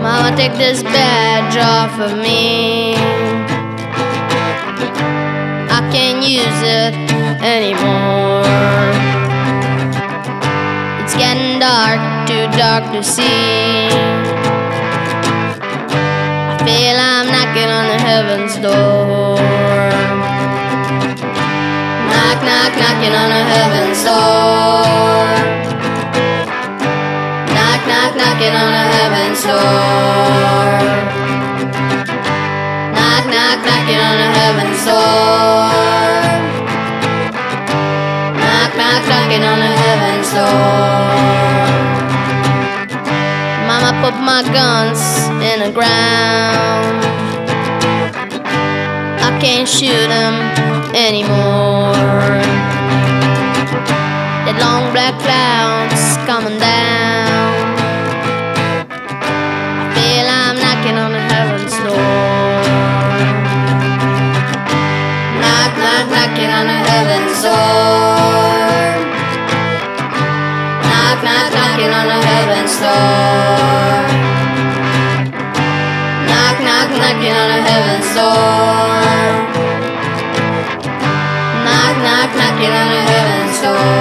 Mama, take this badge off of me. I can't use it anymore. It's getting dark, too dark to see. I feel I'm knocking on heaven's door. Knock, knock, knocking on heaven's door. Knock, knock, knocking on heaven's door. Knock, knock, knocking on heaven's door. Knock, knock, knocking on heaven's door. Mama, put my guns in the ground. I can't shoot them anymore. The long black clouds coming down. Heaven's door. Knock, knock, knocking on heaven's door. Knock, knock, knocking on heaven's door. Knock, knock, knocking on heaven's door.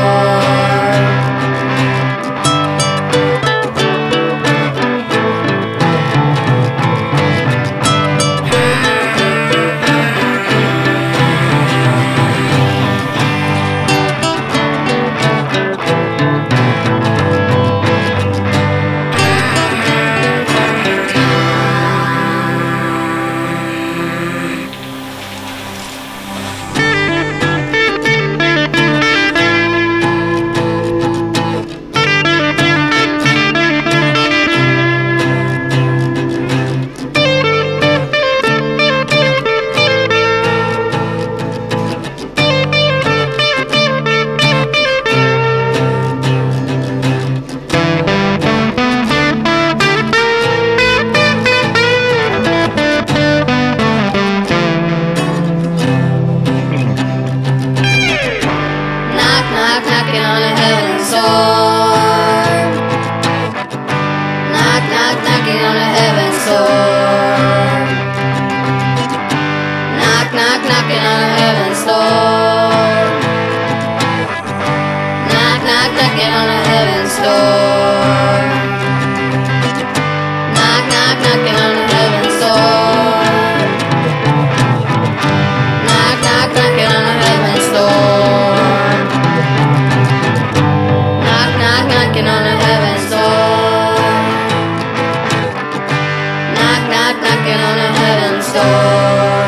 Knocking on heaven's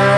door.